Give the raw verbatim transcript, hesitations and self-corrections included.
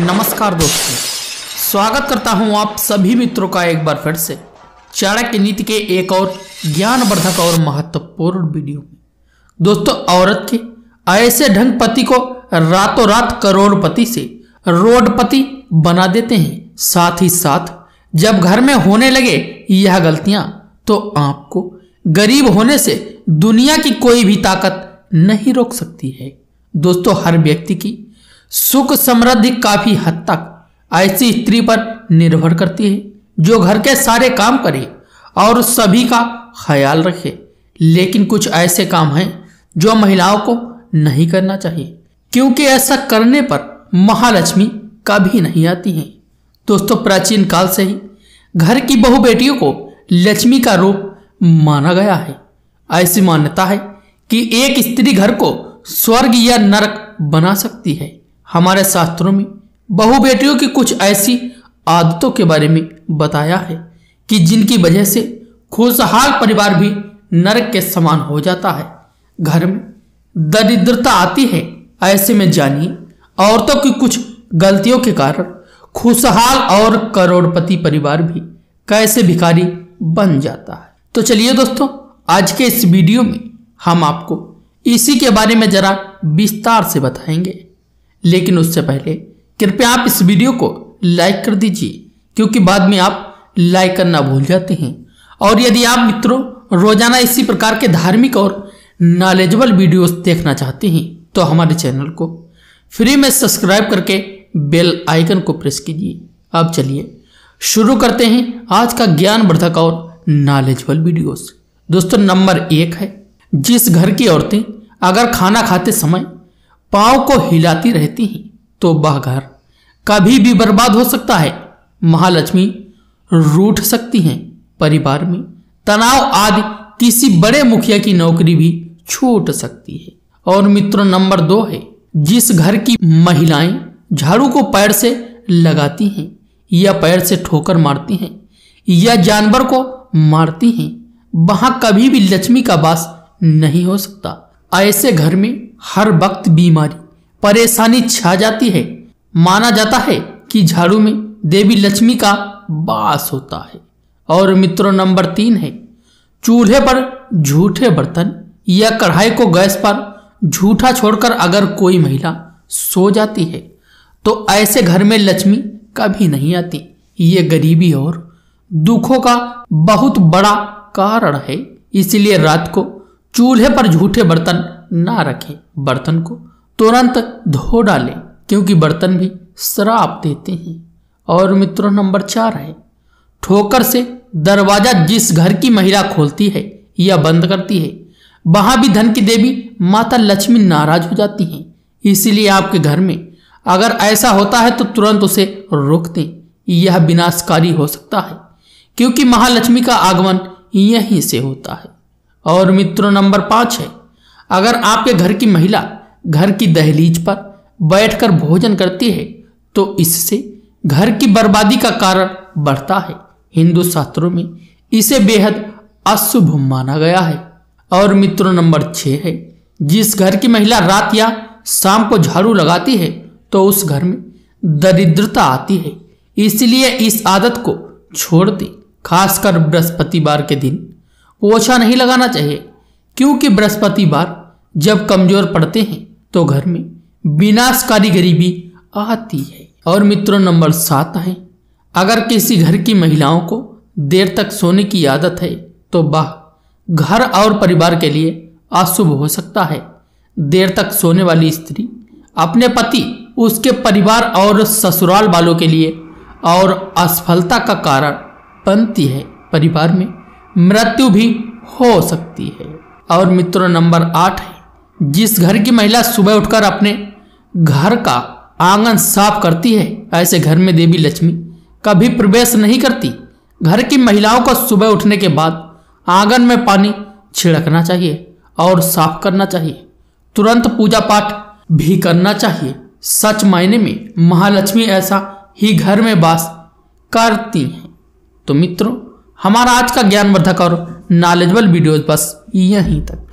नमस्कार दोस्तों, स्वागत करता हूं आप सभी मित्रों का एक बार फिर से चाणक्य नीति के एक और ज्ञानवर्धक और महत्वपूर्ण वीडियो में। दोस्तों, औरत के ऐसे ढंग पति को रातों रात करोड़पति से रोडपति बना देते हैं। साथ ही साथ जब घर में होने लगे यह गलतियां तो आपको गरीब होने से दुनिया की कोई भी ताकत नहीं रोक सकती है। दोस्तों, हर व्यक्ति की सुख समृद्धि काफी हद तक ऐसी स्त्री पर निर्भर करती है जो घर के सारे काम करे और सभी का ख्याल रखे। लेकिन कुछ ऐसे काम हैं जो महिलाओं को नहीं करना चाहिए, क्योंकि ऐसा करने पर महालक्ष्मी कभी नहीं आती हैं। दोस्तों, प्राचीन काल से ही घर की बहु बेटियों को लक्ष्मी का रूप माना गया है। ऐसी मान्यता है कि एक स्त्री घर को स्वर्ग या नरक बना सकती है। हमारे शास्त्रों में बहु बेटियों की कुछ ऐसी आदतों के बारे में बताया है कि जिनकी वजह से खुशहाल परिवार भी नरक के समान हो जाता है। घर में दरिद्रता आती है। ऐसे में जानिए औरतों की कुछ गलतियों के कारण खुशहाल और करोड़पति परिवार भी कैसे भिखारी बन जाता है। तो चलिए दोस्तों, आज के इस वीडियो में हम आपको इसी के बारे में जरा विस्तार से बताएंगे। लेकिन उससे पहले कृपया आप इस वीडियो को लाइक कर दीजिए, क्योंकि बाद में आप लाइक करना भूल जाते हैं। और यदि आप मित्रों रोजाना इसी प्रकार के धार्मिक और नॉलेजेबल वीडियोस देखना चाहते हैं तो हमारे चैनल को फ्री में सब्सक्राइब करके बेल आइकन को प्रेस कीजिए। अब चलिए शुरू करते हैं आज का ज्ञानवर्धक और नॉलेजेबल वीडियोस। दोस्तों, नंबर एक है, जिस घर की औरतें अगर खाना खाते समय पाँव को हिलाती रहती हैं तो वह घर कभी भी बर्बाद हो सकता है। महालक्ष्मी रूठ सकती हैं। परिवार में तनाव आदि किसी बड़े मुखिया की नौकरी भी छूट सकती है। और मित्रों, नंबर दो है, जिस घर की महिलाएं झाड़ू को पैर से लगाती हैं या पैर से ठोकर मारती हैं या जानवर को मारती हैं, वहां कभी भी लक्ष्मी का वास नहीं हो सकता। ऐसे घर में हर वक्त बीमारी परेशानी छा जाती है। माना जाता है कि झाड़ू में देवी लक्ष्मी का वास होता है। और मित्रों, नंबर तीन है, चूल्हे पर झूठे बर्तन या कढ़ाई को गैस पर झूठा छोड़कर अगर कोई महिला सो जाती है तो ऐसे घर में लक्ष्मी कभी नहीं आती। ये गरीबी और दुखों का बहुत बड़ा कारण है। इसलिए रात को चूल्हे पर झूठे बर्तन ना रखें। बर्तन को तुरंत धो डालें, क्योंकि बर्तन भी श्राप देते हैं। और मित्रों, नंबर चार है, ठोकर से दरवाजा जिस घर की महिला खोलती है या बंद करती है वहां भी धन की देवी माता लक्ष्मी नाराज हो जाती हैं। इसीलिए आपके घर में अगर ऐसा होता है तो तुरंत उसे रोक दें। यह विनाशकारी हो सकता है, क्योंकि महालक्ष्मी का आगमन यहीं से होता है। और मित्रों, नंबर पाँच है, अगर आपके घर की महिला घर की दहलीज पर बैठकर भोजन करती है तो इससे घर की बर्बादी का कारण बढ़ता है। हिंदू शास्त्रों में इसे बेहद अशुभ माना गया है। और मित्रों, नंबर छः है, जिस घर की महिला रात या शाम को झाड़ू लगाती है तो उस घर में दरिद्रता आती है। इसलिए इस आदत को छोड़ दें। खासकर बृहस्पतिवार के दिन पोछा नहीं लगाना चाहिए, क्योंकि बृहस्पतिवार जब कमजोर पड़ते हैं तो घर में विनाशकारी गरीबी आती है। और मित्रों, नंबर सात है, अगर किसी घर की महिलाओं को देर तक सोने की आदत है तो वह घर और परिवार के लिए अशुभ हो सकता है। देर तक सोने वाली स्त्री अपने पति, उसके परिवार और ससुराल वालों के लिए और असफलता का कारण बनती है। परिवार में मृत्यु भी हो सकती है। और मित्रों, नंबर आठ है, जिस घर की महिला सुबह उठकर अपने घर का आंगन साफ करती है ऐसे घर में देवी लक्ष्मी कभी प्रवेश नहीं करती। घर की महिलाओं को सुबह उठने के बाद आंगन में पानी छिड़कना चाहिए और साफ करना चाहिए। तुरंत पूजा पाठ भी करना चाहिए। सच मायने में महालक्ष्मी ऐसा ही घर में वास करती हैं। तो मित्रों, हमारा आज का ज्ञानवर्धक और नॉलेजेबल वीडियोज बस यहीं तक।